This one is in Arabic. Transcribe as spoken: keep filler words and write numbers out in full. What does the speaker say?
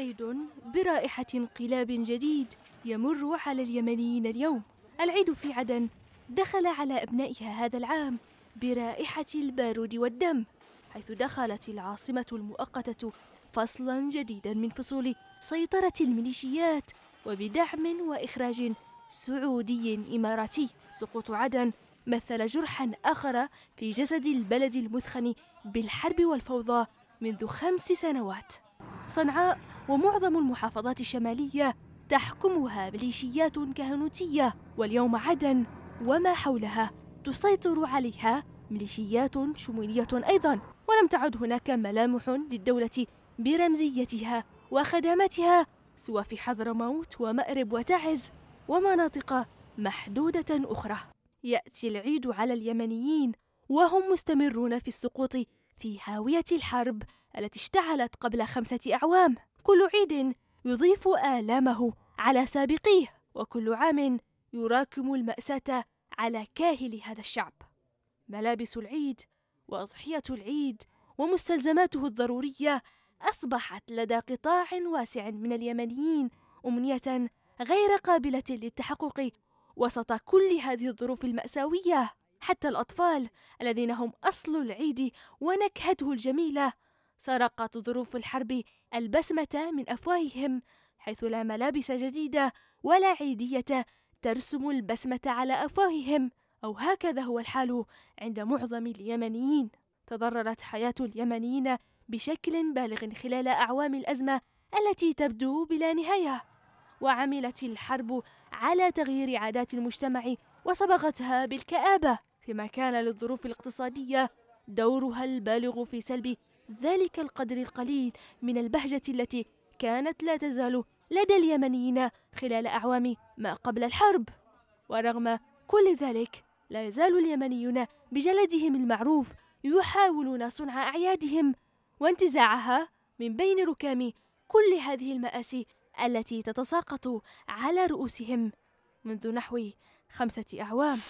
عيد برائحة انقلاب جديد يمر على اليمنيين اليوم. العيد في عدن دخل على أبنائها هذا العام برائحة البارود والدم، حيث دخلت العاصمة المؤقتة فصلا جديدا من فصول سيطرة الميليشيات وبدعم وإخراج سعودي إماراتي. سقوط عدن مثل جرحا آخر في جسد البلد المثخن بالحرب والفوضى منذ خمس سنوات. صنعاء ومعظم المحافظات الشمالية تحكمها ميليشيات كهنوتية، واليوم عدن وما حولها تسيطر عليها ميليشيات شمولية أيضا، ولم تعد هناك ملامح للدولة برمزيتها وخدماتها سوى في حضرموت ومأرب وتعز ومناطق محدودة أخرى. يأتي العيد على اليمنيين وهم مستمرون في السقوط في هاوية الحرب التي اشتعلت قبل خمسة أعوام. كل عيد يضيف آلامه على سابقيه، وكل عام يراكم المأساة على كاهل هذا الشعب. ملابس العيد وأضحية العيد ومستلزماته الضرورية أصبحت لدى قطاع واسع من اليمنيين أمنية غير قابلة للتحقق وسط كل هذه الظروف المأساوية. حتى الأطفال الذين هم أصل العيد ونكهته الجميلة، سرقت ظروف الحرب البسمة من أفواههم، حيث لا ملابس جديدة ولا عيدية ترسم البسمة على أفواههم، أو هكذا هو الحال عند معظم اليمنيين. تضررت حياة اليمنيين بشكل بالغ خلال أعوام الأزمة التي تبدو بلا نهاية، وعملت الحرب على تغيير عادات المجتمع وصبغتها بالكآبة، فيما كان للظروف الاقتصادية دورها البالغ في سلب ذلك القدر القليل من البهجة التي كانت لا تزال لدى اليمنيين خلال أعوام ما قبل الحرب. ورغم كل ذلك لا يزال اليمنيون بجلدهم المعروف يحاولون صنع أعيادهم وانتزاعها من بين ركام كل هذه المآسي التي تتساقط على رؤوسهم منذ نحو خمسة أعوام.